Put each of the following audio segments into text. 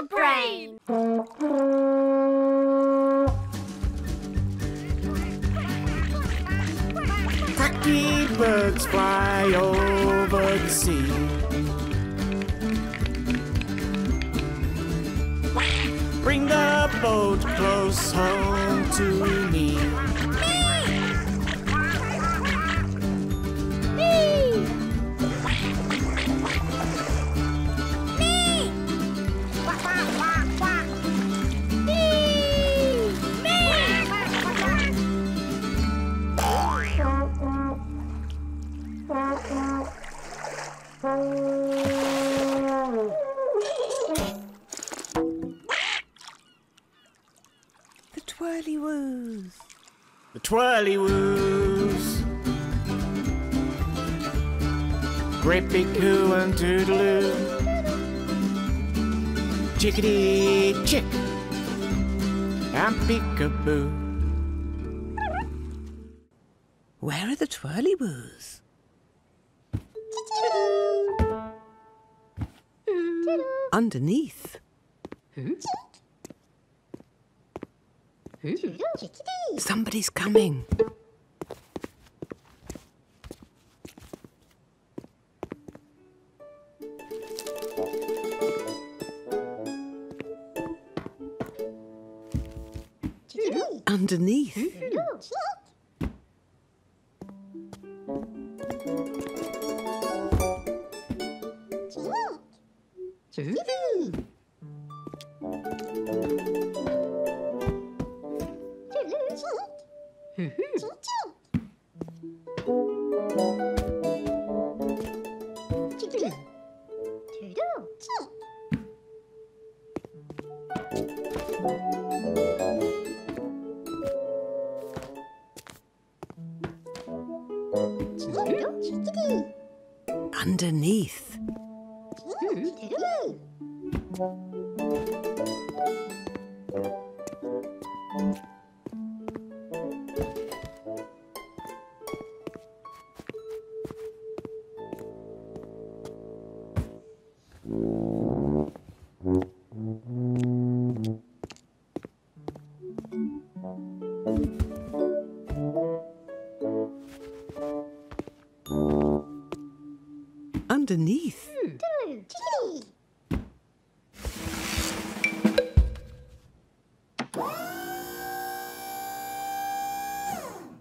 dog brain! Tiny birds fly over the sea. Bring the boat close home to me. The Twirlywoos, Grippy Goo and Toodloo, Chickadee Chick and Peekaboo. Where are the Twirlywoos? Underneath. Somebody's coming. Underneath. Underneath. Underneath. Underneath. Underneath. Underneath.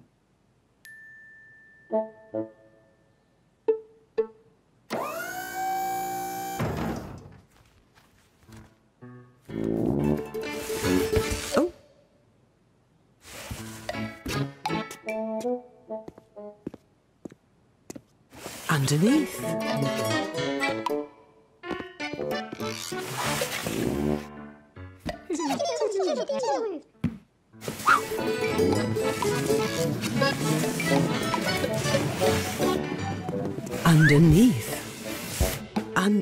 Underneath. Underneath.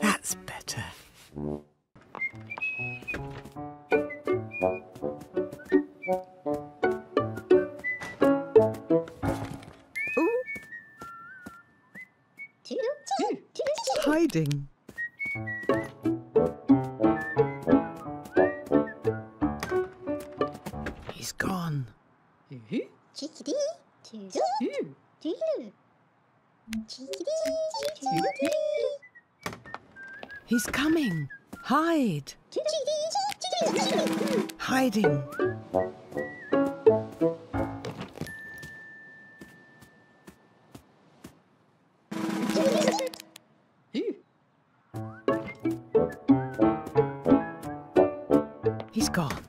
That's better. Hiding. He's gone. Chickadee, Toodloo, Toodloo. He's coming. Hide. Hiding. He's gone.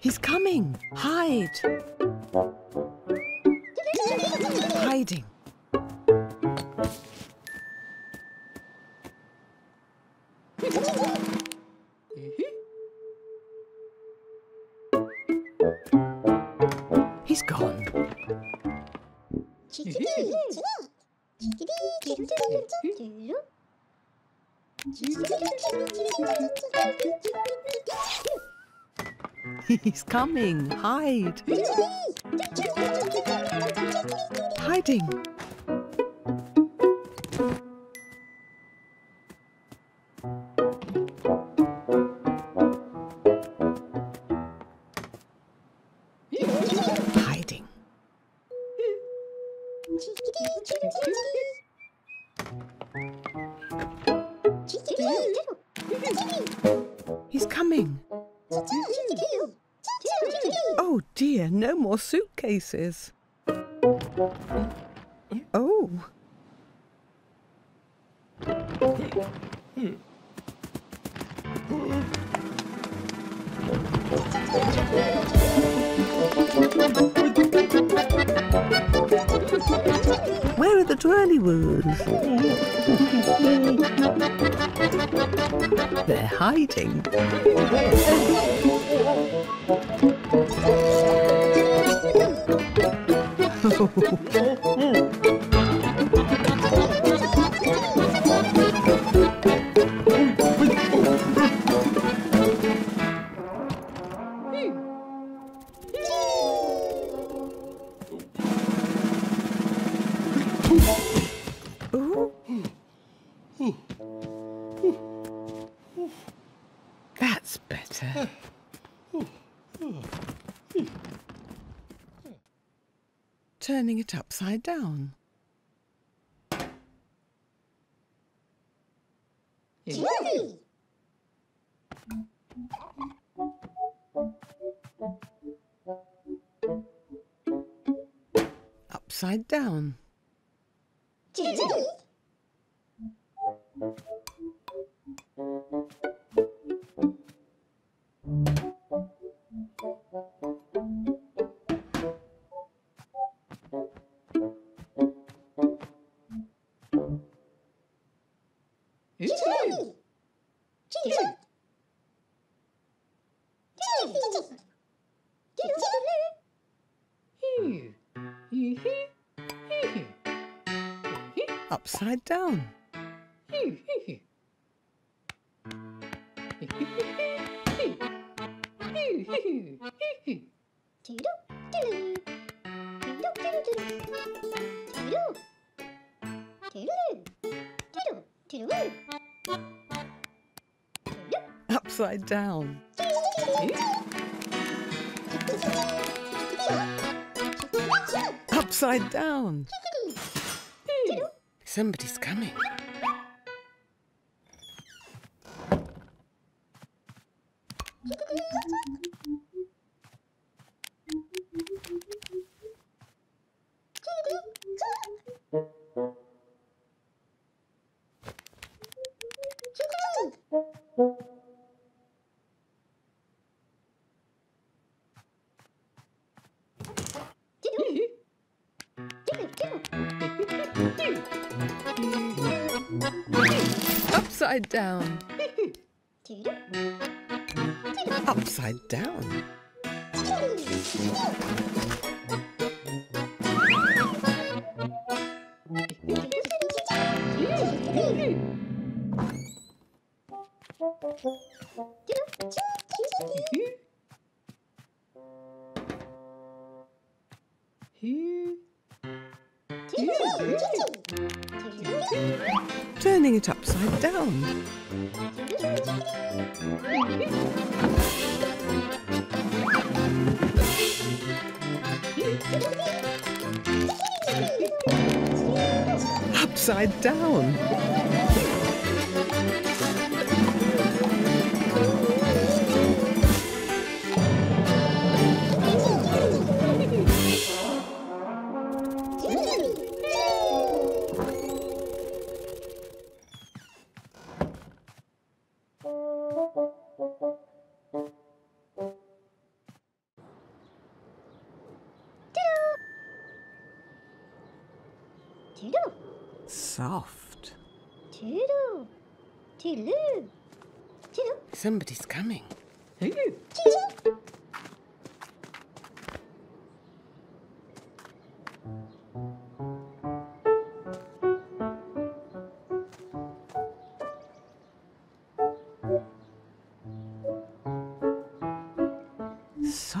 He's coming. Hide. Hiding. He's gone. Chickadee Chick. Chickadee Chick. He's coming. Hide. Hiding. Hiding. He's coming. Oh dear, no more suitcases. Oh. Where are the Twirlywoos? They're hiding. That's better. Turning it upside down. Upside down. Upside down. Upside down. Upside down. Somebody's coming. Upside down. Upside down. Turning it upside down. Upside down. Soft. Toodloo. Toodloo. Toodloo. Somebody's coming. Toodloo.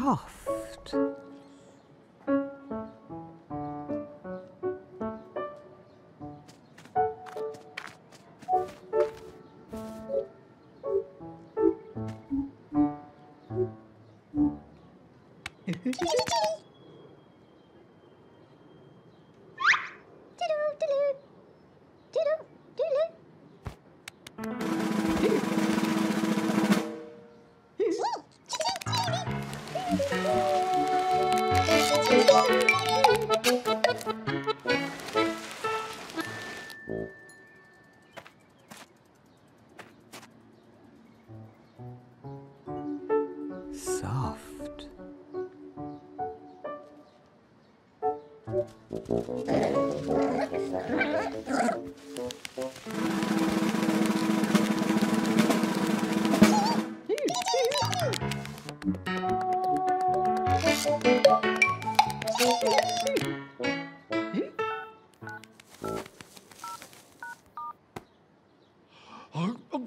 soft. Soft.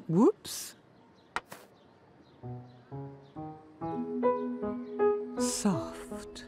Whoops. Soft.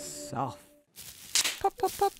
Soft. Pop, pop, pop.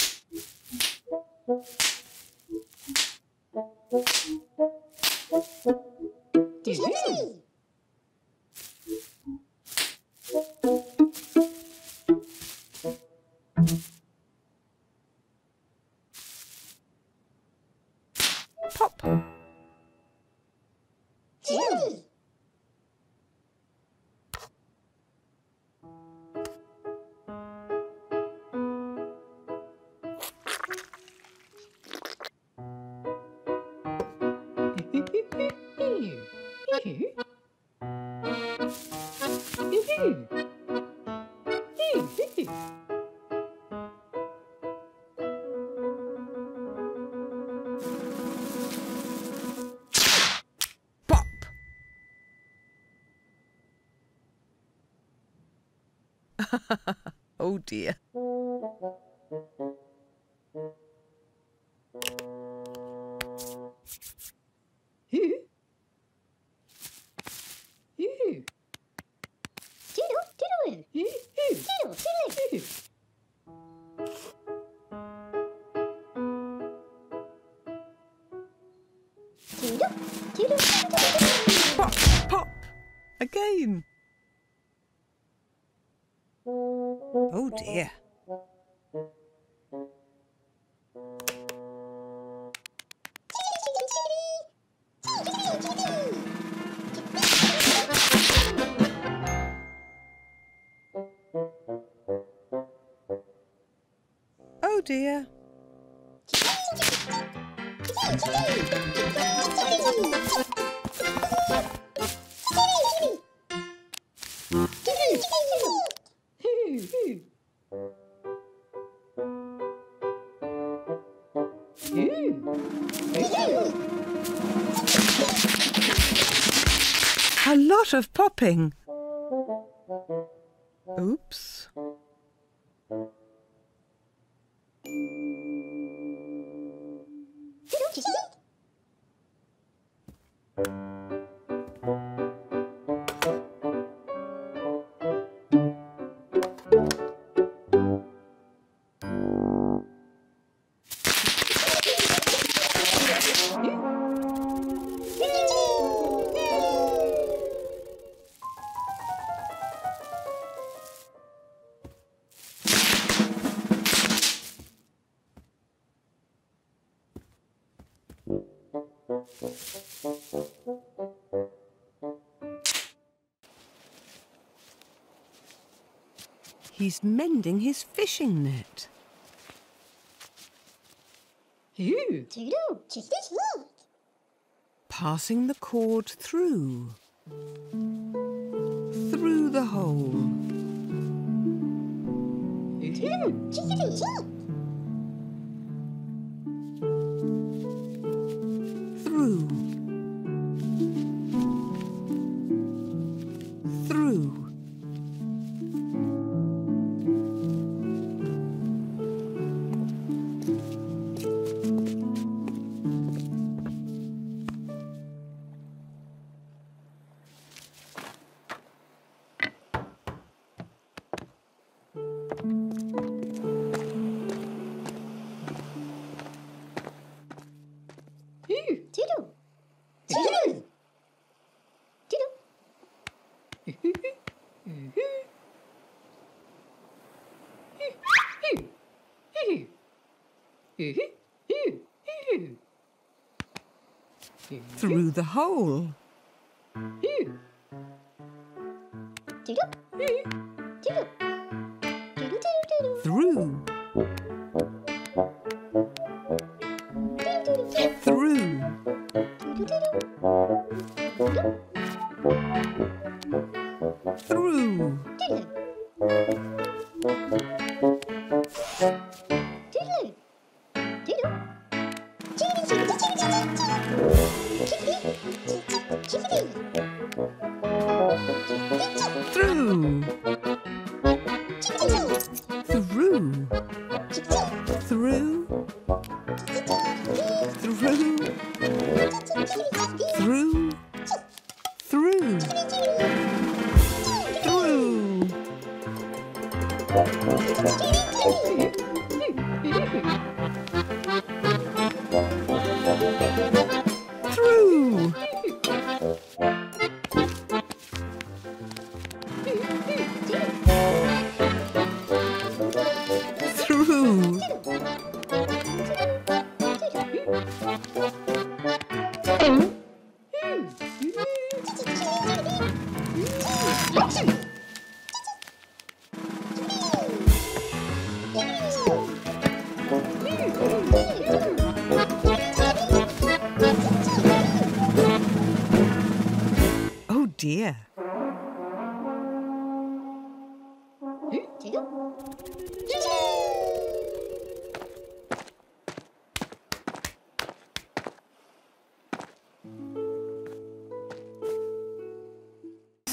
Oh dear. Pop, pop again. Oh dear. Oh dear. A lot of popping. Oops. He's mending his fishing net. Ew. Toodloo, check this out. Passing the cord through the hole. Toodloo, check this out. Through the hole. Through.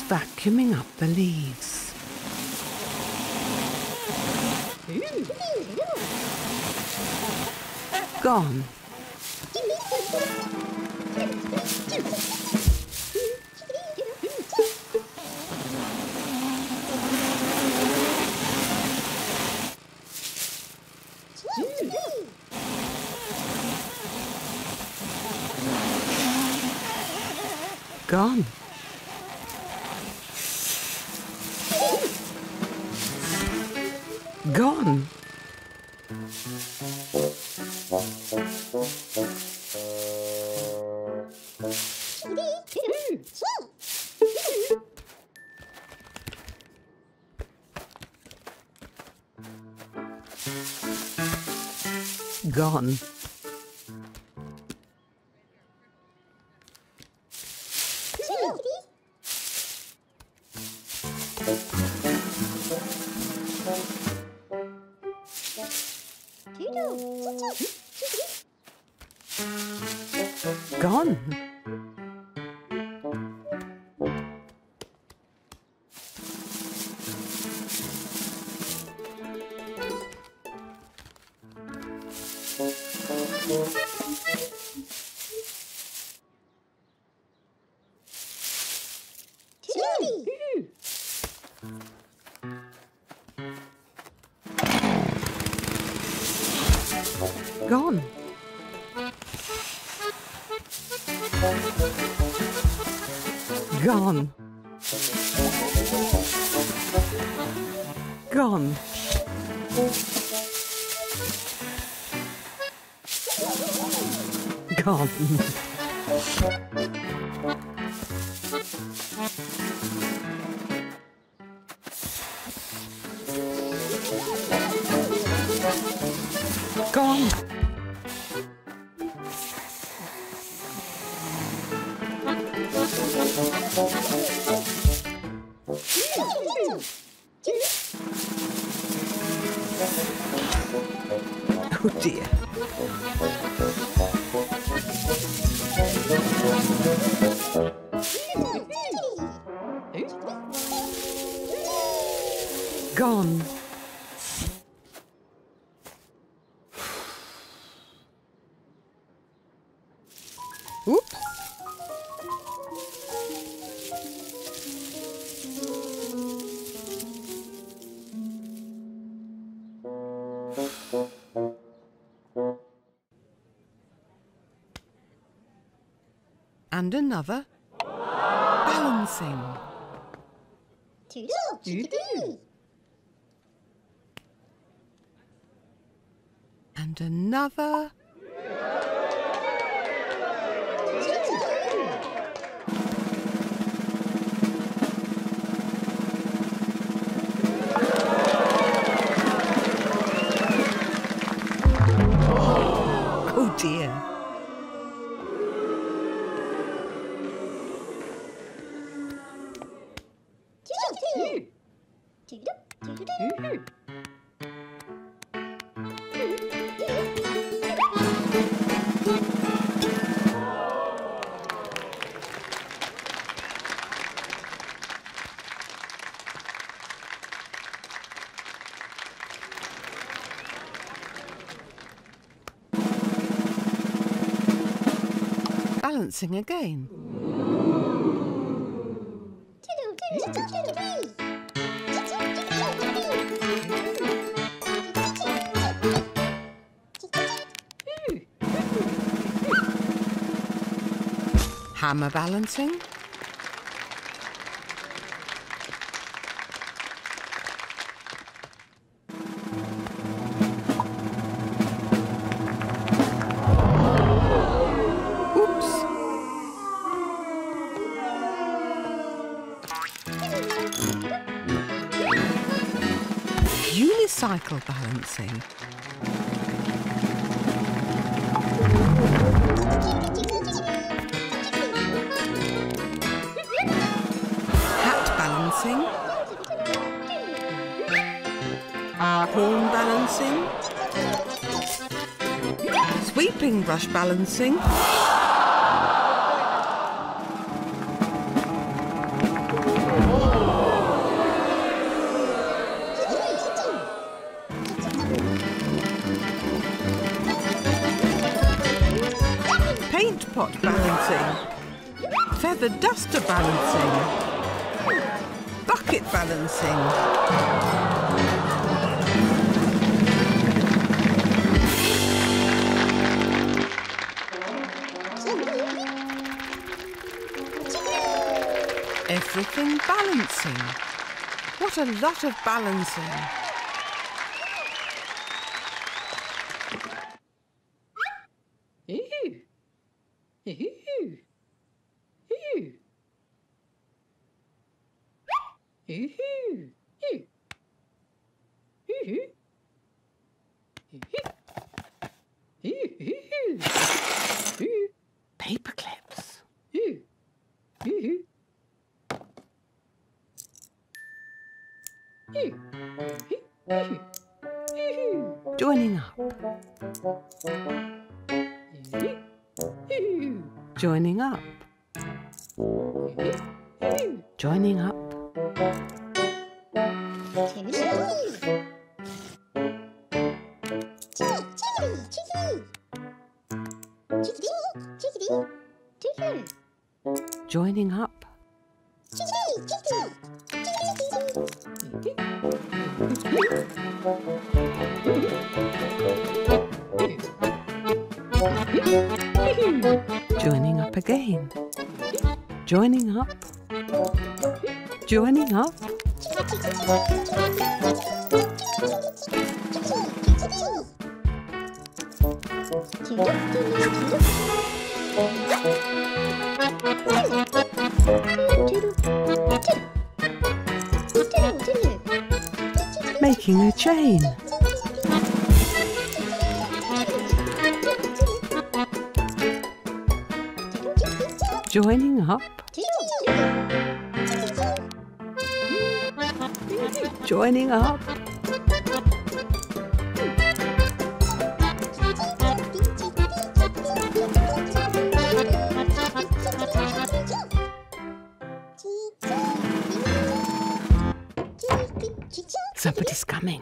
Vacuuming up the leaves. Gone. Gone. Gone. Gone. Gone. Gone. Gone. Gone. gone. Oh dear. Gone. Oops. And another. Balancing. Toodloo, Chickadee. And another. Oh dear. Balancing again. Hammer balancing. Unicycle balancing. Hat balancing. Horn balancing. Sweeping brush balancing. Paint pot balancing, feather duster balancing, bucket balancing, everything balancing. What a lot of balancing. Paper clips. Joining up. Joining up. Joining up. Joining up. Joining up again. Joining up. Joining up. Making a chain. joining up. Joining up. Somebody's coming.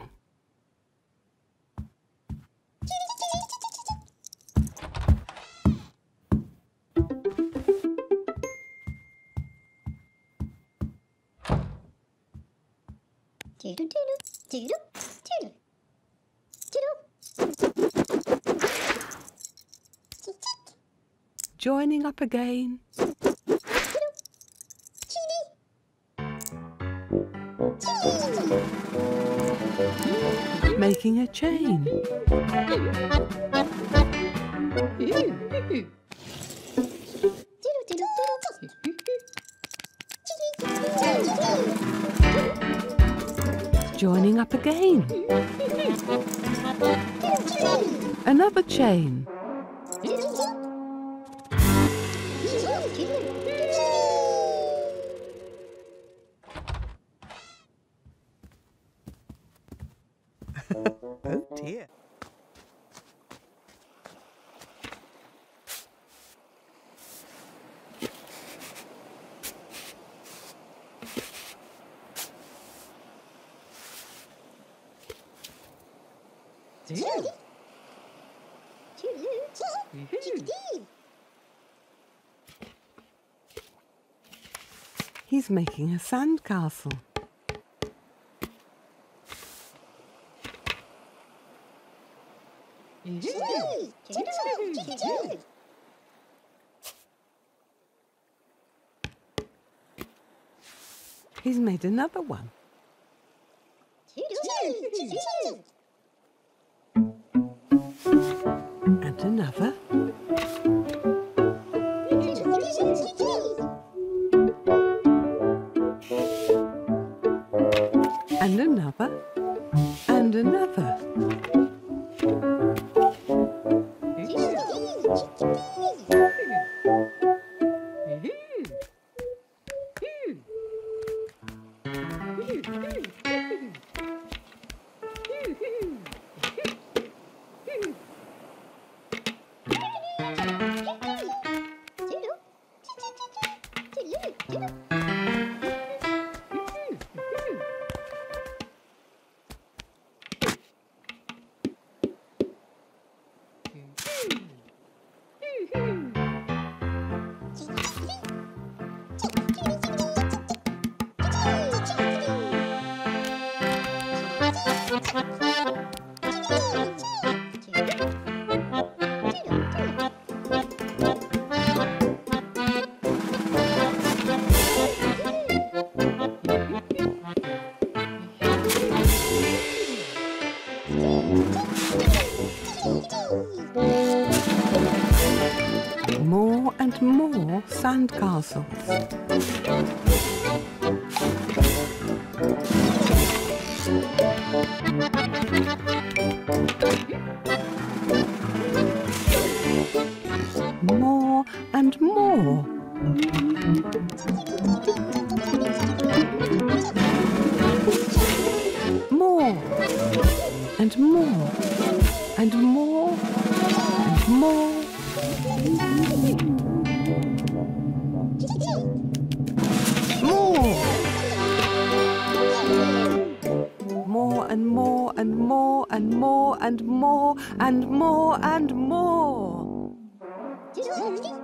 Joining up again. Making a chain. Joining up again. Another chain. Oh dear. He's making a sandcastle. He's made another one. And another. And another. And another. More and more sandcastles. More and more. More and more and more and more. More and more and more and more and more and more and more.